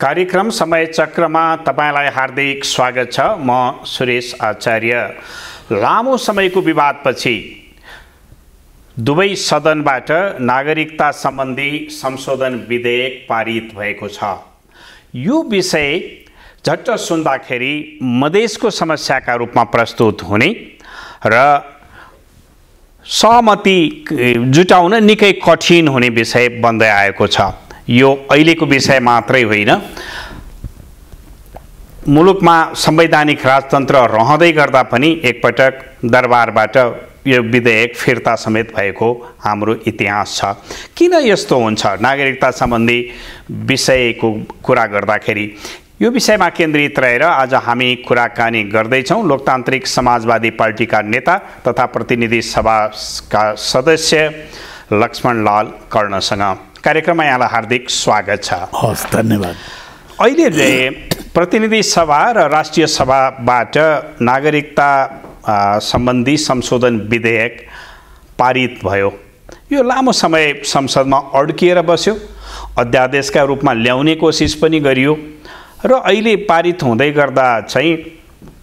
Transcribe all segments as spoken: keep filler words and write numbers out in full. कार्यक्रम समय चक्रमा तपाईलाई हार्दिक स्वागत छ। म सुरेश आचार्य। लामो समयको विवादपछि दुवै सदनबाट नागरिकता सम्बन्धी संशोधन विधेयक पारित भएको छ। यो विषय झट्ट सुन्दाखेरि मधेसको समस्याका रूपमा प्रस्तुत हुने र सहमति जुटाउन निकै कठिन हुने विषय बन्दै आएको छ। यो अहिलेको विषय मात्रै होइन, मुलुकमा संवैधानिक राजतन्त्र रहँदै गर्दा पनि एकपटक दरबारबाट यो विधेयक फिर्ता समेत भएको हाम्रो इतिहास छ। किन यस्तो हुन्छ? नागरिकता सम्बन्धी विषयको कुरा गर्दाखेरि यो विषयमा केन्द्रित रहेर आज हामी कुराकानी गर्दैछौँ। लोकतान्त्रिक समाजवादी पार्टीका नेता तथा प्रतिनिधि सभाका सदस्य लक्ष्मणलाल कर्णसँग कार्यक्रममा यहाँलाई हार्दिक स्वागत छ। हस्, धन्यवाद। अहिले प्रतिनिधि सभा र राष्ट्रिय सभाबाट नागरिकता सम्बन्धी संशोधन विधेयक पारित भयो। यो लामो समय संसदमा अड्किएर बस्यो, अध्यादेशका रूपमा ल्याउने कोसिस पनि गरियो र अहिले पारित हुँदै गर्दा चाहिँ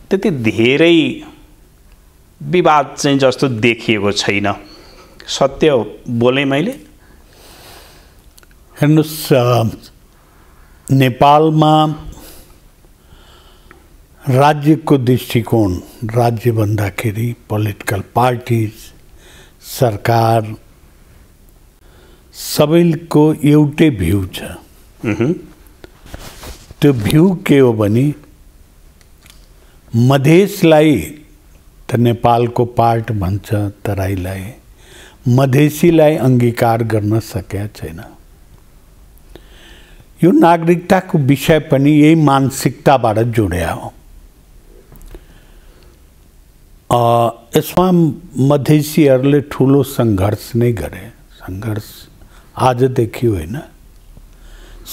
त्यति धेरै विवाद चाहिँ जस्तो देखिएको छैन। सत्य बोलेँ मैले? हेर्नुहोस्, नेपालमा राज्यको दृष्टिकोण, राज्य भन्दाखेरि पोलिटिकल पार्टिज, सरकार, सबैको एउटै भ्यू छ। त्यो भ्यू के हो भने मधेसलाई त नेपालको पार्ट भन्छ, तराईलाई, मधेसीलाई अङ्गीकार गर्न सकेका छैन। यो नागरिकताको विषय पनि यही मानसिकताबाट जोड्या हो। यसमा मधेसीहरूले ठुलो सङ्घर्ष नै गरे। सङ्घर्ष आजदेखि होइन,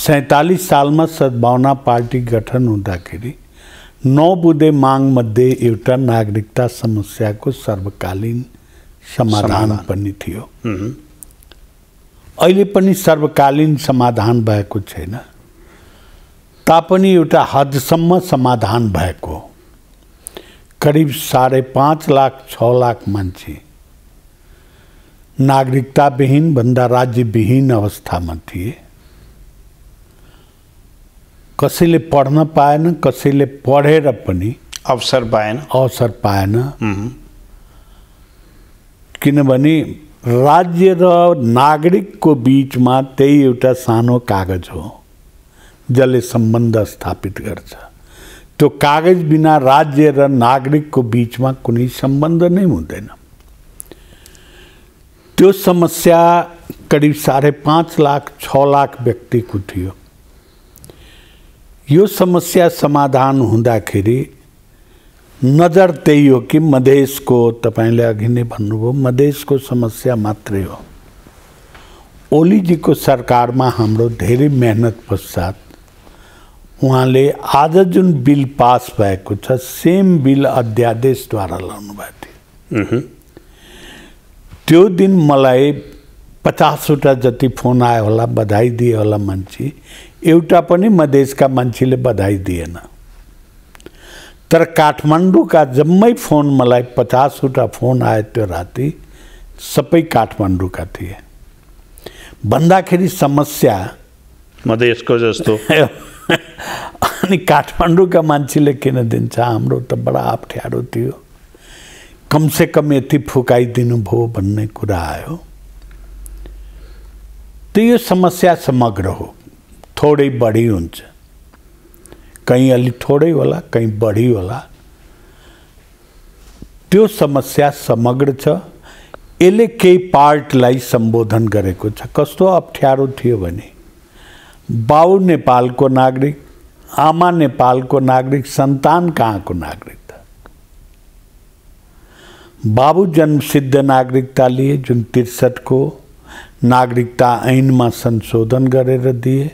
सैँतालिस सालमा सद्भावना पार्टी गठन हुँदाखेरि नौ बुँदे मागमध्ये एउटा नागरिकता समस्याको सर्वकालीन समाधान पनि थियो। अहिले पनि सर्वकालीन समाधान भएको छैन, तापनि एउटा हदसम्म समाधान भएको। करिब साढे पाँच लाख छ लाख मान्छे नागरिकता विहीन भन्दा राज्य विहीन अवस्थामा थिए। कसैले पढ्न पाएन, कसैले पढेर पनि अवसर पाएन अवसर पाएन किनभने राज्य र नागरिकको बीचमा त्यही एउटा सानो कागज हो जसले सम्बन्ध स्थापित गर्छ। त्यो कागज बिना राज्य र नागरिकको बीचमा कुनै सम्बन्ध नै हुँदैन। त्यो समस्या करिब साढे पाँच लाख छ लाख व्यक्तिको थियो। यो समस्या समाधान हुँदाखेरि नजर त्यही हो कि मधेसको, तपाईँले अघि नै भन्नुभयो, मधेसको समस्या मात्रै हो। ओलीजीको सरकारमा हाम्रो धेरै मेहनत पश्चात उहाँले आज जुन बिल पास भएको छ, सेम बिल अध्यादेशद्वारा ल्याउनुभएको थियो। त्यो दिन मलाई पचासवटा जति फोन आयो होला, बधाई दिए होला मान्छे, एउटा पनि मधेसका मान्छेले बधाई दिएन। तर काठमाडौँका जम्मै फोन, मलाई पचासवटा फोन आए त्यो राति, सबै काठमाडौँका थिए। भन्दाखेरि समस्या मधेसको जस्तो अनि काठमाडौँका मान्छेले किन दिन्छ? हाम्रो त बडा अप्ठ्यारो थियो, कमसे कम यति फुकाइदिनु भयो भन्ने कुरा आयो। त्यो यो समस्या समग्र हो, थोरै बढी हुन्छ, कहीं अलि थोड़े होला, कहीं बढी होला। त्यो समस्या समग्र छ। यसले केही पार्टलाई सम्बोधन गरेको छ। कस्तो अप्ठ्यारो थियो भने बाउ नेपालको नागरिक, आमा नेपालको नागरिक, सन्तान कहाँको नागरिकता? बाबु जन्मसिद्ध नागरिकता लिए, जुन त्रिसठ को नागरिकता ऐनमा संशोधन गरेर दिए।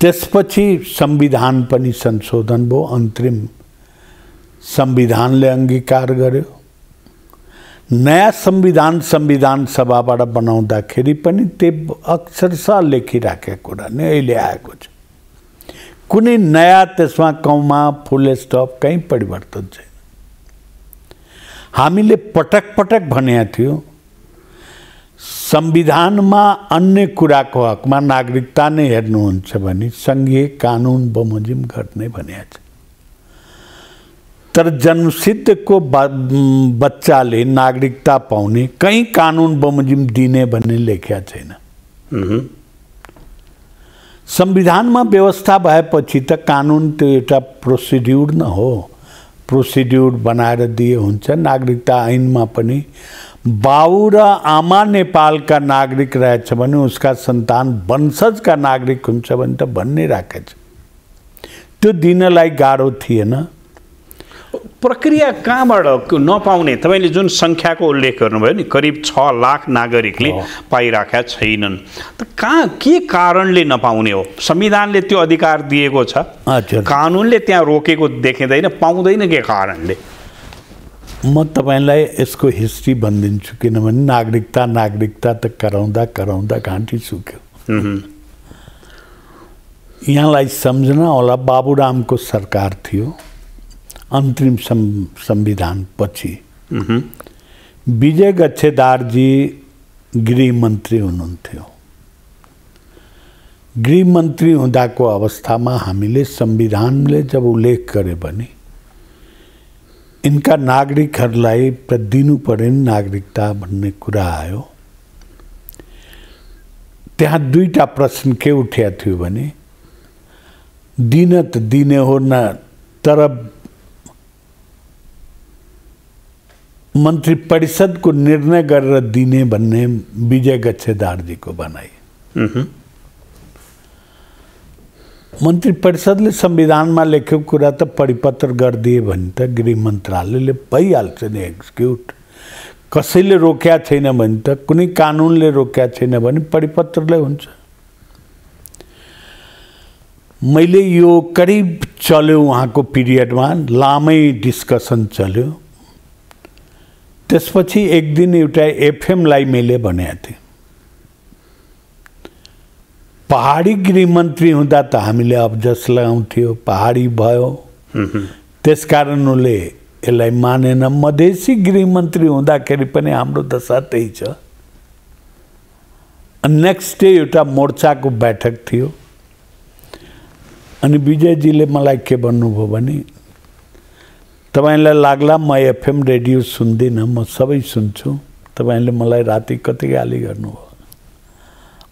त्यसपछि संविधान पनि संशोधन भयो, अन्तरिम संविधानले अङ्गीकार गर्यो। नयाँ संविधान संविधान सभाबाट बनाउँदाखेरि पनि त्यो अक्षरशः लेखिराखेको कुरा नै अहिले आएको छ। कुनै नया त्यसमा कौमा फुल स्टप कहीं परिवर्तन छैन। हामीले पटक पटक भनेको थियो संविधानमा अन्य कुराको हकमा नागरिकता नै हेर्नुहुन्छ भने संघीय कानून बमोजिम गर्ने भनेको छ। तर जन्मसिद्ध को बच्चाले नागरिकता पाउने कहीं कानून बमोजिम दिने भन्ने लेख्या छैन। संविधान में व्यवस्था भएपछि त कानून तो एउटा प्रोसिड्यूर न हो, प्रोसिड्यूर बनाएर दिए हुन्छ। नागरिकता ऐन में पनि बाबु र आमा नेपालका नागरिक रहेछ भने उसका सन्तान वंशज का नागरिक हुन्छ भने त भन्ने राखेछ। त्यो दिनलाई गाह्रो थिएन। प्रक्रिया कहाँबाट नपाउने? तपाईले जुन संख्याको उल्लेख गर्नुभयो नि, करिब छ लाख नागरिकले पाइराखेका छैनन्, त कहाँ के कारणले नपाउने हो? संविधानले त्यो अधिकार दिएको छ, कानुनले त्यहाँ रोकेको देखिँदैन, पाउँदैन के कारणले? म तपाईलाई यसको हिस्ट्री भनिदिन्छु किनभने नागरिकता नागरिकता त कराउँदा कराउँदा घाँटी सुक्यो। यहाँलाई सम्झना होला बाबुरामको सरकार थियो अंतरिम संविधान पछि। विजय गच्छेदार जी गृहमंत्री हुनुहुन्थ्यो। गृहमंत्री हुँदाको अवस्थामा हामीले संविधानले जब उल्लेख गरे भने इनका नागरिकहरूलाई दिनु पर्ने नागरिकता भन्ने कुरा आयो। त्यहाँ दुईटा प्रश्न के उठ्या थियो भने दिन त दिने हो न, तर मंत्रिपरिषद को निर्णय गरेर दिने भन्ने विजय गच्छेदार जी को बनाई। मंत्रिपरिषदले संविधानमा लेखेको कुरा त परिपत्र गरिदिए भने त गृह मन्त्रालयले भइहाल्छ नि एक्जिक्युट। कसैले रोक्या छैन भने त, कुनै कानुनले रोक्या छैन भने परिपत्रले हुन्छ। मैले यो करीब चल्यो उहाँको पिरियडमा लामै डिस्कसन चल्यो। त्यसपछि एक दिन एउटा एफएमलाई मैले भनेको थिएँ पहाड़ी गृहमंत्री हुँदा त हामीले अब्जस लगाउँथ्यो, पहाड़ी भयो त्यसकारण उले यसलाई मानेन। मधेसी गृहमंत्री हुँदाखेरि पनि हाम्रो दशा त्यही छ। नेक्स्ट डे एउटा मोर्चाको बैठक थियो अनि विजयजीले मलाई के भन्नुभयो भने तपाईलाई लाग्ला म एफएम रेडियो सुन्दिनँ, म सबै सुन्छु, तपाईले मलाई राति कति गाली गर्नुभयो।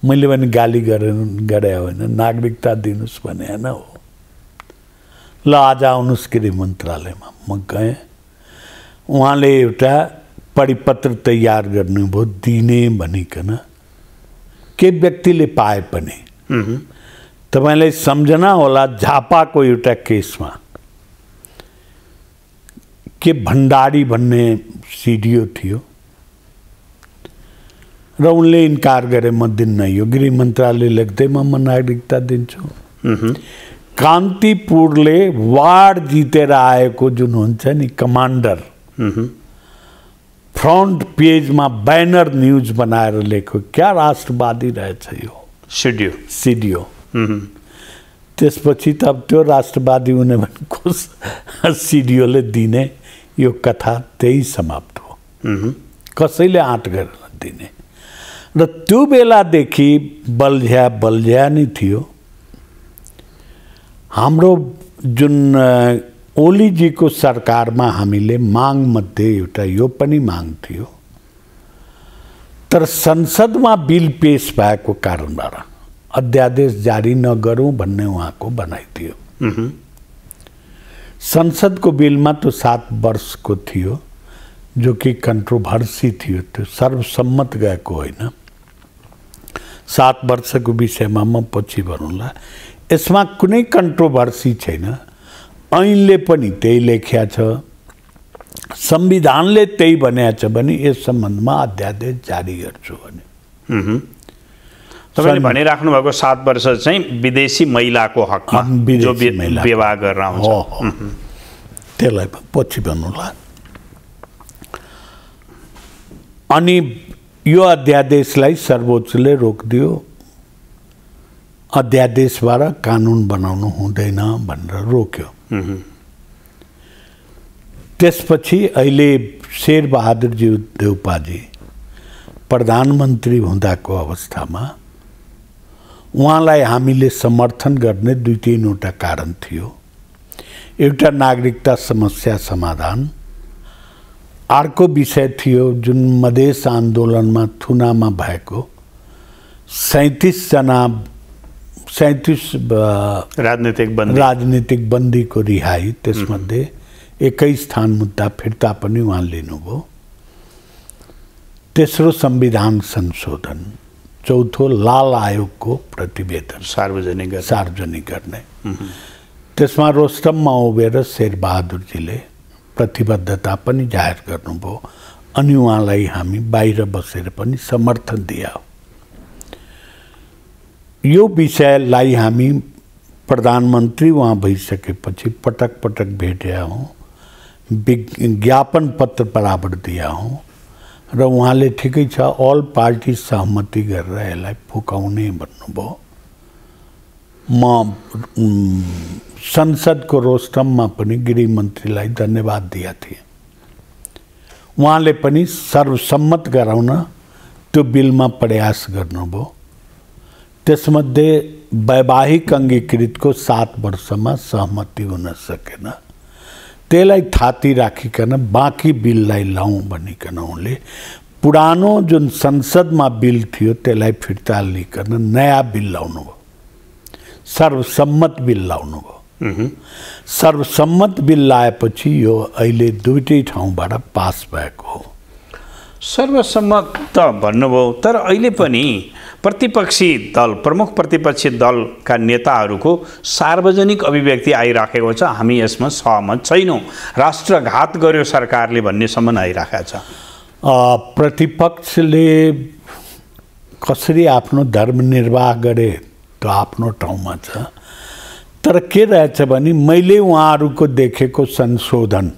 मैले पनि गाली गरेर गरे होइन, नागरिकता दिनुस् भने हैन हो। ल आज आउनुस् गृह मन्त्रालयमा। म गएँ, उहाँले एउटा परिपत्र तयार गर्नुभयो दिने भनिकन, के व्यक्तिले पाए पनि। तपाईलाई सम्झना होला झापाको एउटा केसमा के भण्डारी भन्ने सीडियो थियो र उनले इन्कार गरे म दिन्न। यो गृह मन्त्रालय लेख्दैमा म नागरिकता दिन्छु। कान्तिपुरले वार जितेर आएको जुन हुन्छ नि कमान्डर, फ्रन्ट पेजमा ब्यानर न्युज बनाएर लेख्यो। क्या राष्ट्रवादी रहेछ यो सीडियो सीडियो त्यसपछि त अब त्यो राष्ट्रवादी हुने भनेको सीडियोले दिने यो कथा त्यही समाप्त हो। कसैले आँट गरेर दिने र त्यो बेलादेखि बलझ्या बलझ्या नै थियो। हाम्रो जुन ओलीजीको सरकारमा हामीले माग मध्ये एउटा यो पनि माग थियो, तर संसदमा बिल पेश भएको कारणबाट अध्यादेश जारी नगरौँ भन्ने उहाँको बनाइ थियो। संसद को बिल में तो सात वर्ष को थियो जो कि कंट्रोभर्सी थियो, तो सर्वसम्मत गएको होइन। सात वर्ष को विषय में म पछि भनौँला। यसमा कुनै कंट्रोभर्सी छैन। ऐनले पनि त्यही लेख्या छ, संविधानले त्यही भनेको छ भने यस सम्बन्धमा अध्यादेश जारी गर्छु भने। तपाईले भनिराख्नु भएको सात वर्ष चाहिँ विदेशी महिलाको हकमा जो विवाह गरेर आउँछ त्यसलाई पछि भन्नुला। अनि यो अध्यादेशलाई सर्वोच्चले रोकिदियो। अध्यादेशबाट कानुन बनाउनु हुँदैन भनेर रोक्यो। त्यसपछि अहिले शेरबहादुरजी देउपाजी प्रधानमन्त्री हुँदाको अवस्थामा उहाँलाई हामीले समर्थन गर्ने दुई तीनवटा कारण थियो। एउटा नागरिकता समस्या समाधान, अर्को विषय थियो जुन मधेस आन्दोलनमा थुनामा भएको सैंतीस जना सैंतीस राजनीतिक बंदी राजनीतिक बंदी को रिहाई, त्यसमध्ये एक्कीस स्थान मुद्दा फिर्ता पनि वहाँ लिनुभयो। तेस्रो संविधान संशोधन, चौथो लाल आयोग को प्रतिवेदन सार्वजनिक सार्वजनिक गर्ने। त्यसमा रोस्टममा उभेर शेरबहादुरजीले प्रतिबद्धता पनि जाहेर गर्नुभयो अनि उहाँलाई हामी बाहिर बसेर पनि समर्थन दियौ। यो विषयलाई हामी प्रधानमन्त्री वहाँ भइसकेपछि पटक पटक भेट्या हूँ, ज्ञापन पत्र बराबर दिया हूँ र उहाँले ठिकै छ अल पार्टी सहमति गरेर यसलाई फुकाउने भन्नुभयो। म संसदको रोस्टममा पनि गृहमन्त्रीलाई धन्यवाद दिया थिएँ, उहाँले पनि सर्वसम्मत गराउन त्यो बिलमा प्रयास गर्नुभयो। त्यसमध्ये वैवाहिक अङ्गीकृतको सात वर्षमा सहमति हुन सकेन, त्यसलाई थाती राखिकन बाँकी बिललाई लाउँ भनिकन उनले पुरानो जुन संसदमा बिल थियो त्यसलाई फिर्ता लिइकन नयाँ बिल लाउनु भयो, सर्वसम्मत बिल लाउनु भयो। सर्वसम्मत बिल लाएपछि यो अहिले दुईटै ठाउँबाट पास भएको हो। सर्वसम्मत त भन्नुभयो, तर अहिले पनि प्रतिपक्षी दल प्रमुख प्रतिपक्षी दलका नेताहरूको सार्वजनिक अभिव्यक्ति आइराखेको छ, हामी यसमा सहमत छैनौँ, राष्ट्रघात गर्यो सरकारले भन्नेसम्म आइराखेको छ। प्रतिपक्षले कसरी आफ्नो धर्म निर्वाह गरे त आफ्नो ठाउँमा छ, तर के रहेछ भने मैले उहाँहरूको देखेको संशोधन,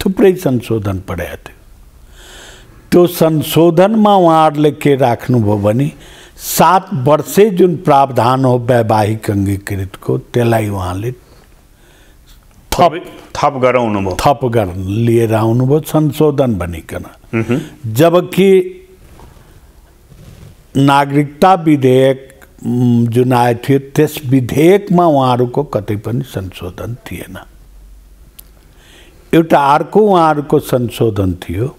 थुप्रै संशोधन पढेको थियो, त्यो संशोधनमा उहाँहरूले के राख्नुभयो भने सात वर्षे जुन प्रावधान हो वैवाहिक अङ्गीकृतको त्यसलाई उहाँले थप थप गराउनु भयो, थप गर्न लिएर आउनुभयो संशोधन भनिकन। जबकि नागरिकता विधेयक जुन आएको थियो त्यस विधेयकमा उहाँहरूको कतै पनि संशोधन थिएन। एउटा अर्को उहाँहरूको संशोधन थियो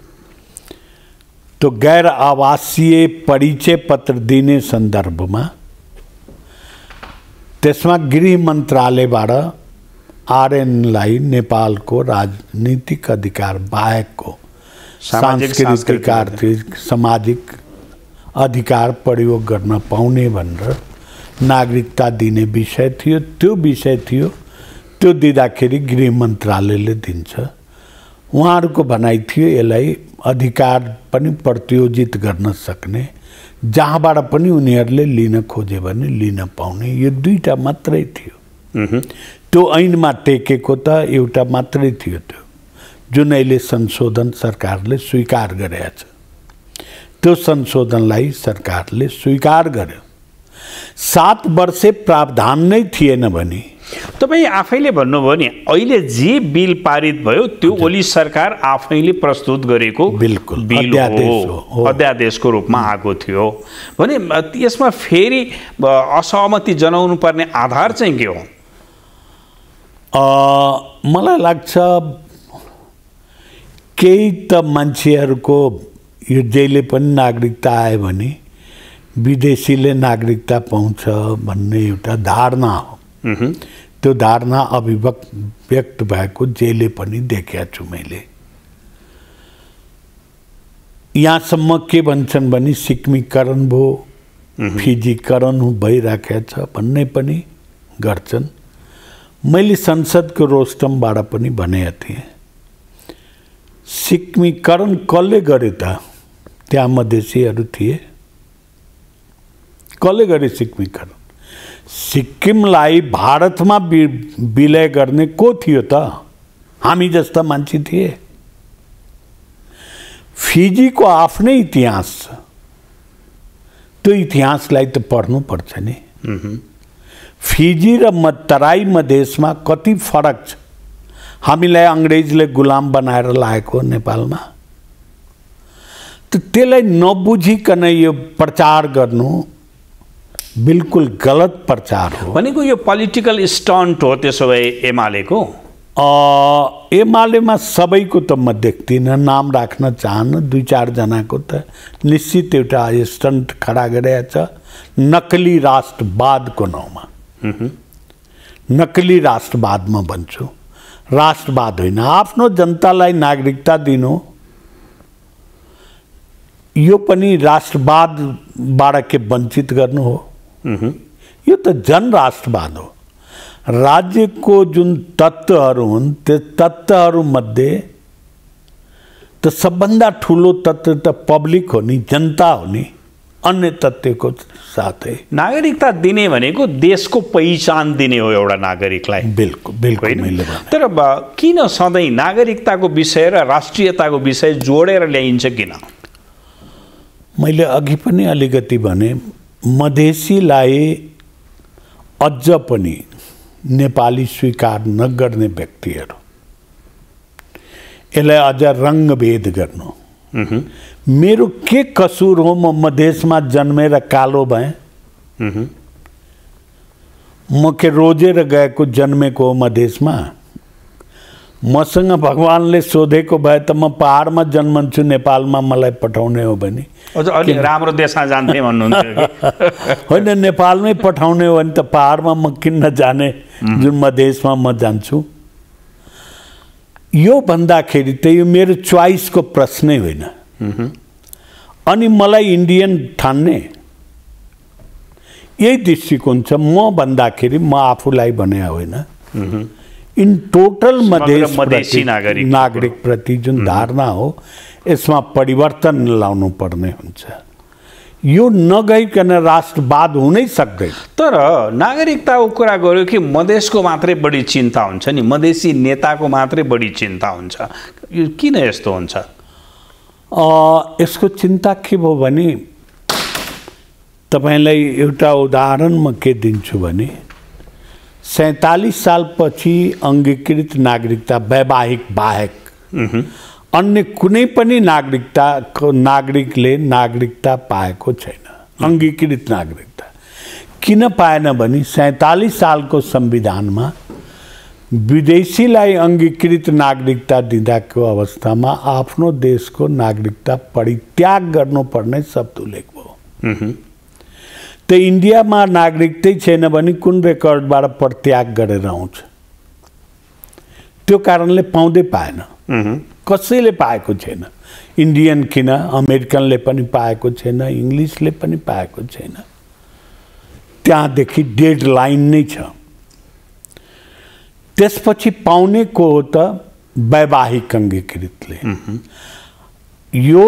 तो गैर आवासीय परिचय पत्र दिने सन्दर्भमा, त्यसमा गृह मन्त्रालयबाट आरएनलाई नेपालको राजनीतिक अधिकार बाहेकको सांस्कृतिक आर्थिक सामाजिक अधिकार प्रयोग गर्न पाउने भनेर नागरिकता दिने विषय थियो। त्यो विषय थियो, त्यो दिँदाखेरि गृह मन्त्रालयले दिन्छ, उहाँहरूको भनाइ थियो यसलाई अधिकार पनि प्रतियोजित गर्न सक्ने, जहाँबाट पनि उनीहरूले लिन खोजे भने लिन पाउने, यो दुईटा मात्रै थियो। त्यो ऐनमा टेकेको त एउटा मात्रै थियो त्यो, जुन अहिले संशोधन सरकारले स्वीकार गरेको छ। त्यो संशोधनलाई सरकारले स्वीकार गर्यो। सात वर्षे प्रावधान नै थिएन भने तपाईँ आफैले भन्नुभयो नि अहिले जे बिल पारित भयो त्यो ओली सरकार आफैले प्रस्तुत गरेको बिल्कुल बिल हो, अध्यादेशको रूपमा आएको थियो भने यसमा फेरि असहमति जनाउनु पर्ने आधार चाहिँ के हो? मलाई लाग्छ केही त मान्छेहरूको यो जहिले पनि नागरिकता आयो भने विदेशीले नागरिकता पाउँछ भन्ने एउटा धारणा हो। त्यो धारणा अभिव्यक्त व्यक्त भएको जहिले पनि देखेको छु मैले। यहाँसम्म के भन्छन् भने सिक्मीकरण भयो, फिजीकरण भइराखेको छ भन्ने पनि गर्छन्। मैले संसदको रोस्टमबाट पनि भनेको थिएँ, सिक्मीकरण कसले गरे त? त्यहाँ मधेसीहरू थिए, कसले गरे सिक्मीकरण? सिक्किमलाई भारतमा विलय गर्ने को थियो त? हामी जस्ता मान्छे थिए। फिजीको आफ्नै इतिहास छ, त्यो इतिहासलाई त पढ्नुपर्छ नि। फिजी र तराई मधेश में कति फरक छ। हामीलाई अंग्रेजले गुलाम बनाएर लाएको नेपालमा तो त्यसलाई नबुझिकन यो प्रचार गर्नु बिल्कुल गलत प्रचार हो। भनेको यो पोलिटिकल स्टन्ट हो। त्यसो भए एमालेको एमालेमा सबैको त म देख्दिनँ, नाम राख्न चाहन्न, दुई चार जनाको त निश्चित एउटा स्टन्ट खडा गरेको छ नक्कली राष्ट्रवादको नाउँमा। नक्कली राष्ट्रवाद म भन्छु, राष्ट्रवाद होइन। आफ्नो जनतालाई नागरिकता दिनु यो पनि राष्ट्रवादबाट के वञ्चित गर्नु हो। यो त जनराष्ट्रवाद हो। राज्य को जुन तत्त्वहरू हुन् त्यो तत्त्वहरूमध्ये त सबभन्दा ठुलो तत्त्व त पब्लिक हो नि, जनता हो नि। अन्य तथ्यको साथै नागरिकता दिने भनेको देशको पहिचान दिने हो एउटा नागरिकलाई। बिल्कुल बिल्कुल मैले भने। तर किन सधैँ नागरिकताको विषय र राष्ट्रियताको विषय जोडेर ल्याइन्छ किन? मैले अघि पनि अलिकति भने मधेसीलाई अझ पनि नेपाली स्वीकार नगर्ने व्यक्तिहरू यसलाई अझ रङ्गभेद गर्नु। मेरो के कसूर हो? म मधेसमा जन्मेर कालो भएँ? म के रोजेर गएको जन्मेको हो मधेसमा? मसँग भगवानले सोधेको भए त म पहाडमा जन्मन्छु, नेपालमा मलाई पठाउने हो भने अलिक राम्रो देशमा जान्थे भन्नुहुन्छ। होइन, नेपालमै पठाउने हो भने त पहाडमा म किन्न जाने जुन मधेसमा म जान्छु? यो भन्दाखेरि त यो मेरो च्वाइसको प्रश्नै होइन। अनि मलाई इन्डियन ठान्ने यही दृष्टिकोण छ। म भन्दाखेरि म आफूलाई भने होइन, इन टोटल मधेस मधेसी नागरिक नागरिक प्रति जुन धारणा हो यसमा परिवर्तन ल्याउनु पर्ने हुन्छ। यो नगइकन राष्ट्रवाद हुनै सक्दैन। तर नागरिकताको कुरा गर्यो कि मधेसको मात्रै बढी चिन्ता हुन्छ नि, मधेसी नेताको मात्रै बढी चिन्ता हुन्छ, किन यस्तो हुन्छ? यसको चिन्ता के भयो भने तपाईँलाई एउटा उदाहरण म के दिन्छु भने सैंतालीस साल पछि अङ्गीकृत नागरिकता वैवाहिक बाहेक अन्य कुनै पनि नागरिकता नागरिकले नागरिकता पाएको छैन। अङ्गीकृत नागरिकता किन पाएन भने सैंतालीस सालको संविधानमा विदेशीलाई अङ्गीकृत नागरिकता दिँदाको अवस्थामा आफ्नो देशको नागरिकता परित्याग गर्नुपर्ने शब्द उल्लेख भयो। तो इंडिया में नागरिकतै छैन भने कुन रेकर्डबाट परित्याग गरेर आउँछ? त्यो कारणले पाउँदै पाएन, कसैले पाएको छैन। इन्डियन किन, अमेरिकनले पनि पाएको छैन, इंग्लिशले पनि पाएको छैन। त्यहाँदेखि डेड लाइन नै छ। त्यसपछि पाउने को हो त वैवाहिक अङ्गीकृतले। यो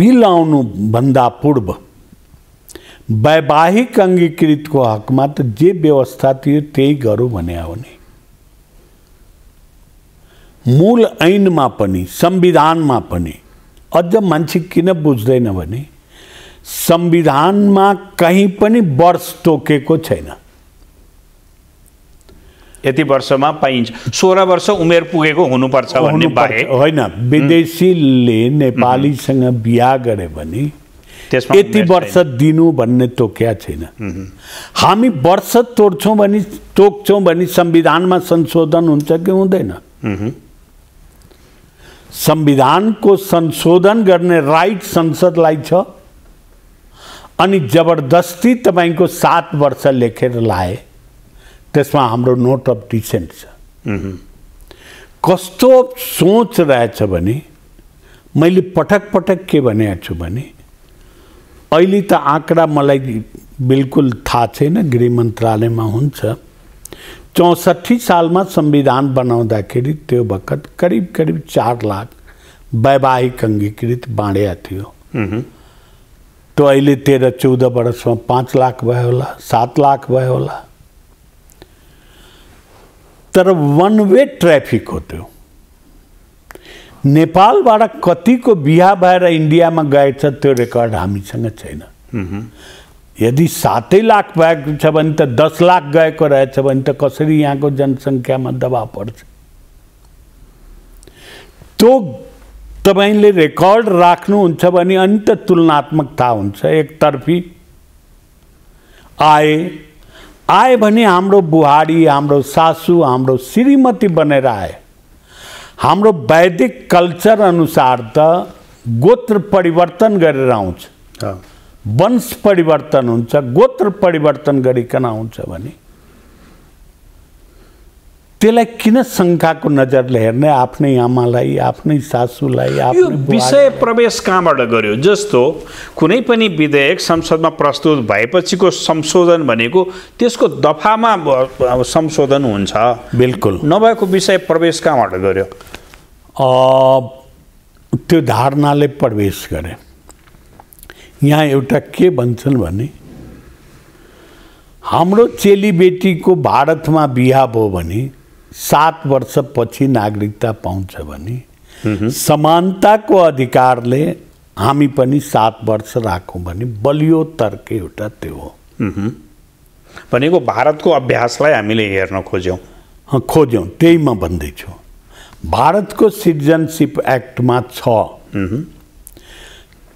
बिल आउनुभन्दा पूर्व वैवाहिक अंगीकृत को हक में तो जे व्यवस्था थी त्यही गरौँ भने हो नि। मूल ऐन में पनि संविधान में पनि अझ मान्छे किन बुझ्दैन भने संविधान में कहीं पनि वर्ष तोकेको छैन। यति वर्षमा पाइन्छ, सोह्र वर्ष उमेर पुगेको हुनुपर्छ भन्ने बाहेक होइन। विदेशीले नेपालीसँग बिहा गरे भने यति वर्ष दिनु भन्ने तोक्या छैन। हामी वर्ष तोड्छौँ भने तोक्छौँ भने संविधानमा संशोधन हुन्छ कि हुँदैन? संविधानको संशोधन गर्ने राइट संसदलाई छ। अनि जबरदस्ती तपाईको सात वर्ष लेखेर लाए त्यसमा हाम्रो नोट अफ डिसेन्ट छ। कस्तो सोच रहेछ भने मैले पटक पटक के भनेको छु भने अहिले त आंकड़ा मलाई बिल्कुल थाहा छैन, गृह मंत्रालय में हुन्छ। चौसठी साल में संविधान बनाउँदाखेरि त्यो बखत करीब करीब चार लाख वैवाहिक अंगीकृत बाँडेको थियो। तो अहिले तेरह चौदह वर्ष में पांच लाख भयो होला, सात लाख भयो होला। तर वन वे ट्राफिक हो त्यो। नेपालबाट कतिको बिहा भएर इन्डियामा गएछ त्यो रेकर्ड हामीसँग छैन। यदि सात लाख भएको छ भने त दस लाख गएको रहेछ भने त कसरी यहाँको जनसङ्ख्यामा दबाव पर्छ। त्यो तपाईले रेकर्ड राख्नुहुन्छ भने अन्त तुलनात्मकता हुन्छ। एकतर्फी आए आए भने हाम्रो बुहारी, हाम्रो सासू, हाम्रो श्रीमती बनेर आए। हाम्रो वैदिक कल्चर अनुसार त गोत्र परिवर्तन गरेर आउँछ, वंश परिवर्तन हुन्छ, गोत्र परिवर्तन गरिकन आउँछ भने त्यसलाई किन शङ्काको नजरले हेर्ने? आफ्नै आमालाई, आफ्नै सासूलाई, आफ्नो विषय प्रवेश कहाँबाट गर्यो? जस्तो कुनै पनि विधेयक संसदमा प्रस्तुत भएपछिको संशोधन भनेको त्यसको दफामा संशोधन हुन्छ, बिल्कुल नभएको विषय प्रवेश कहाँबाट गर्यो? त्यो धारणाले प्रवेश गरे। यहाँ एउटा के भन्छन् भने हाम्रो चेलीबेटीको भारतमा बिहा भयो भने सात वर्षपछि नागरिकता पाउँछ भने समानताको अधिकारले हामी पनि सात वर्ष राखौँ भने बलियो तर्क एउटा त्यो हो भनेको भारतको अभ्यासलाई हामीले हेर्न खोज्यौँ खोज्यौँ त्यही म भन्दैछु। भारतको सिटिजनसिप एक्टमा छ,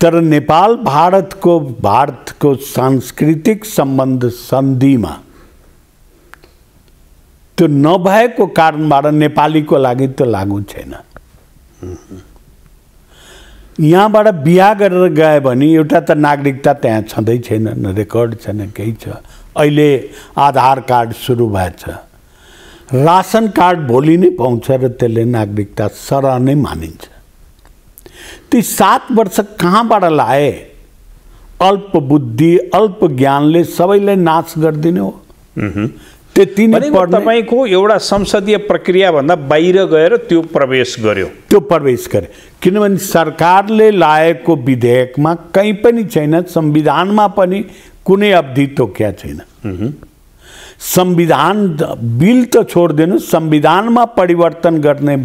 तर नेपाल भारत को भारत को सांस्कृतिक संबंध संधि में तो नभएको कारणबाट नेपालीको लागि तो लागू छैन। यहाँबाट बिहा गरेर गए भने एउटा त नागरिकता त्यहाँ छँदै छैन, न रेकर्ड छैन, केही छ। अहिले आधार कार्ड सुरु भएछ, राशन कार्ड भोलि नै पाउँछ र त्यसले नागरिकता सरह नै मानिन्छ। ती सात वर्ष कहाँबाट लाए? अल्प बुद्धि अल्प ज्ञानले सबैलाई नाश गरिदिने हो। त्यति नै तपाईको एउटा संसदीय प्रक्रिया भन्दा बाहिर गएर त्यो प्रवेश गर्यो, त्यो प्रवेश गरे। किनभने सरकारले लाएको विधेयकमा कहीँ पनि छैन, संविधानमा पनि कुनै अवधि तोक्या छैन। संविधान बिल त छोड्दिनु, संविधानमा परिवर्तन गर्ने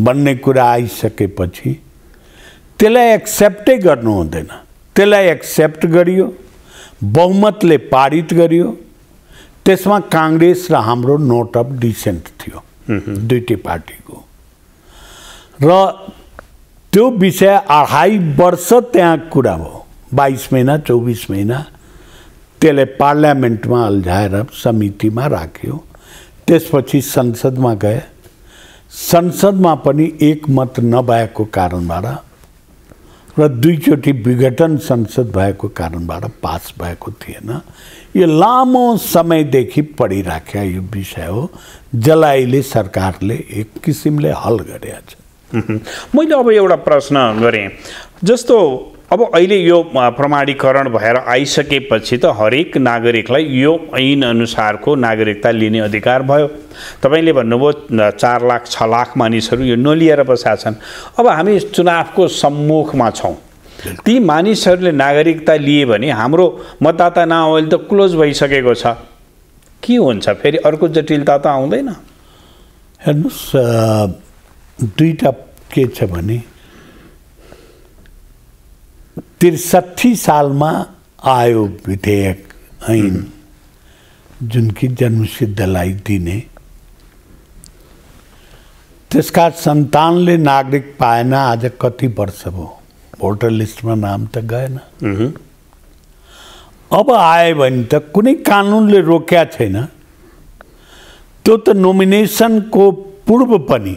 भन्ने कुरा आइसकेपछि त्यसलाई एक्सेप्टै गर्नु हुँदैन। त्यसलाई एक्सेप्ट गरियो, बहुमतले पारित गरियो। त्यसमा कांग्रेस र हाम्रो नोट अफ डिसेंट थियो, दुईटै पार्टीको, र त्यो विषय अढ़ाई वर्ष त्यहाँ कुरा भयो। बाईस महीना चौबीस महीना त्यसले पार्लियामेन्टमा अल्झाएर समितिमा राख्यो। त्यसपछि संसदमा गए, संसदमा पनि एकमत नभएको कारणबाट र दुईचोटि विघटन संसद भएको कारणबाट पास भएको थिएन। यो लामो समयदेखि पढिराख्या यो विषय हो, जसलाई सरकारले एक किसिमले हल गरेको छ। मैले अब एउटा प्रश्न गरेँ, जस्तो अब अहिले यो प्रमाणीकरण भएर आइसकेपछि त हरेक नागरिकलाई यो ऐन अनुसारको नागरिकता लिने अधिकार भयो। तपाईले भन्नुभयो चार लाख छ लाख मानिसहरू यो नलिएर बसेका छन्। अब हामी चुनावको सम्मुखमा छौँ, ती मानिसहरूले नागरिकता लिए भने हाम्रो मतदाता नआउने त क्लोज भइसकेको छ। के हुन्छ फेरि? अर्को जटिलता त आउँदैन? हेर्नुहोस्, दुईटा के छ भने त्रिसठी साल में आयो विधेयक ऐन जुन कि जन्मसिद्धलाई दिने, त्यसका सन्तानले नागरिक पाएन। आज कति वर्ष भयो, भोटर लिस्ट में नाम तो गएन। अब आए भने त कुनै कानूनले रोक्या छैन। त्यो त नोमिनेसन को पूर्व पनि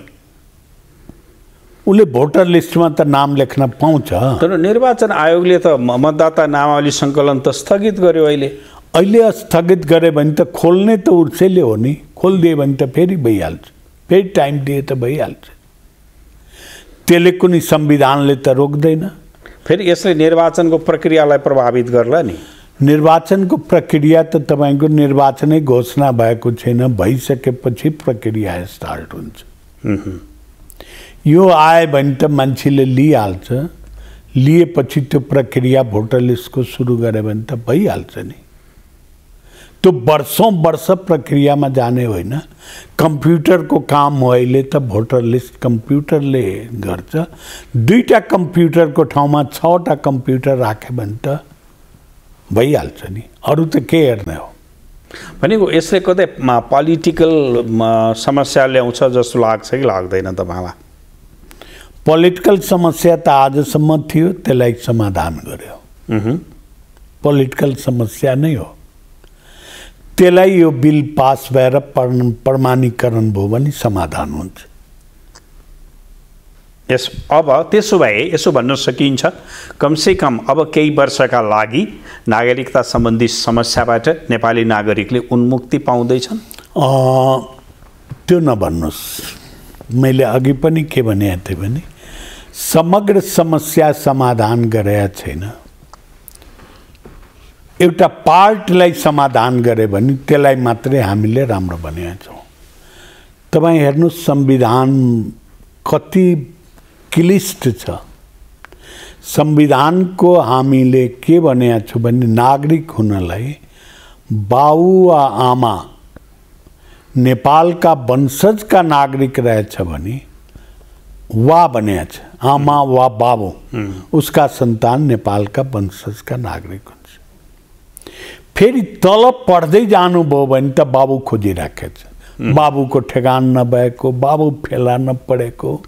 उले भोटर लिस्ट में तो नाम लेख्न पाउँछ। तर निर्वाचन आयोगले तो मतदाता नामावली संकलन तो स्थगित गर्यो। अहिले अहिले स्थगित गरे भने तो खोल्ने तो उसैले हो नि, खोलिदिए भने तो फेरि भइहाल्छ, फेरि टाइम दिए तो भइहाल्छ। त्यसले कुनै संविधानले तो रोक्दैन। फेरि यसले निर्वाचन को प्रक्रियालाई प्रभावित गर्ला नि। निर्वाचन को प्रक्रिया तो तपाईको निर्वाचनै घोषणा भएको छैन, भइसकेपछि प्रक्रिया स्टार्ट हुन्छ। यो आए भने त मान्छेले लिइहाल्छ, लिएपछि त्यो प्रक्रिया भोटर लिस्टको सुरु गरे भने त भइहाल्छ नि। त्यो वर्षौँ वर्ष प्रक्रियामा जाने होइन। कम्प्युटरको काम हो अहिले त, भोटर लिस्ट कम्प्युटरले गर्छ। दुईवटा कम्प्युटरको ठाउँमा छवटा कम्प्युटर राख्यो भने त भइहाल्छ नि, अरू त के हेर्ने हो भनेको। यसले कतै पोलिटिकल समस्या ल्याउँछ जस्तो लाग्छ कि लाग्दैन तपाईँलाई? पोलिटिकल समस्या त आजसम्म थियो, त्यसलाई समाधान गर्यो। पोलिटिकल समस्या नै हो, त्यसलाई यो बिल पास भएर प्रमाणीकरण भयो भने समाधान हुन्छ। यस, अब त्यसो भए यसो भन्न सकिन्छ कमसेकम अब केही वर्षका लागि नागरिकता सम्बन्धी समस्याबाट नेपाली नागरिकले उन्मुक्ति पाउँदैछन्? त्यो नभन्नुहोस्, मैले अघि पनि के भनेको थिएँ भने समग्र समस्या समाधान गरेका छैन। एउटा पार्टलाई समाधान गरे भने त्यसलाई मात्रै हामीले राम्रो भनेका छौँ। तपाईँ हेर्नुहोस् संविधान कति क्लिष्ट छ। संविधानको हामीले के भनेका छौँ भने नागरिक हुनलाई बाउ वा आमा नेपालका वंशजका नागरिक रहेछ भने वा भनेका छ, आमा वा बाबु उसका सन्तान नेपालका वंशजका नागरिक हुन्छ। फेरि तल पढ्दै जानुभयो भने त बाबु खोजिराखेको छ, बाबुको ठेगान नभएको, बाबु फेला नपरेको।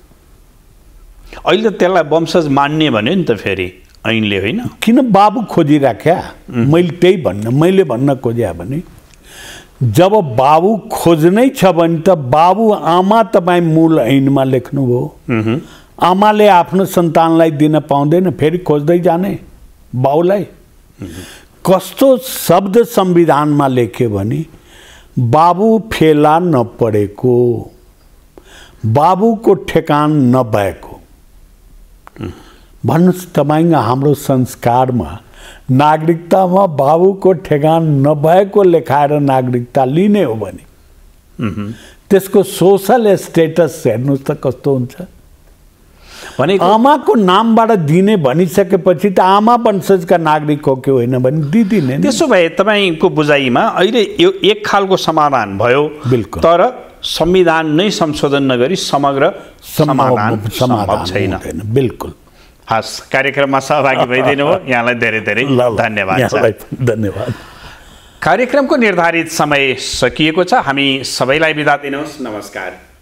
अहिले त्यसलाई वंशज मान्ने भन्यो नि त फेरि ऐनले, होइन? किन बाबु खोजिराख्या? मैले त्यही भन्न मैले भन्न खोजे भने जब बाबु खोज्नै छ भने त बाबु आमा तपाईँ मूल ऐनमा लेख्नुभयो, आमाले आफ्नो सन्तानलाई दिन पाउँदैन, फेरि खोज्दै जाने बाउलाई। कस्तो शब्द संविधानमा लेख्यो भने बाबु फेला नपरेको, बाबुको ठेकान नभएको। भन्नुहोस् तपाईँ हाम्रो संस्कारमा नागरिकतामा बाबुको ठेगान नभएको लेखाएर नागरिकता लिने हो भने त्यसको सोसल स्टेटस हेर्नुहोस् त कस्तो हुन्छ। आमाको नामबाट दिने भनिसकेपछि त आमा वंशजका नागरिक हो कि होइन भने दिदिने। त्यसो भए तपाईँको बुझाइमा अहिले यो एक खालको समाधान भयो, बिल्कुल, तर संविधान नै संशोधन नगरी समग्र समाधान सम्भव छैन। बिल्कुल। हस्, कार्यक्रममा सहभागी भइदिनु भयो, यहाँलाई धेरै धेरै धन्यवाद। धन्यवाद। कार्यक्रमको निर्धारित समय सकिएको छ, हामी सबैलाई बिदा दिनुहोस्। नमस्कार।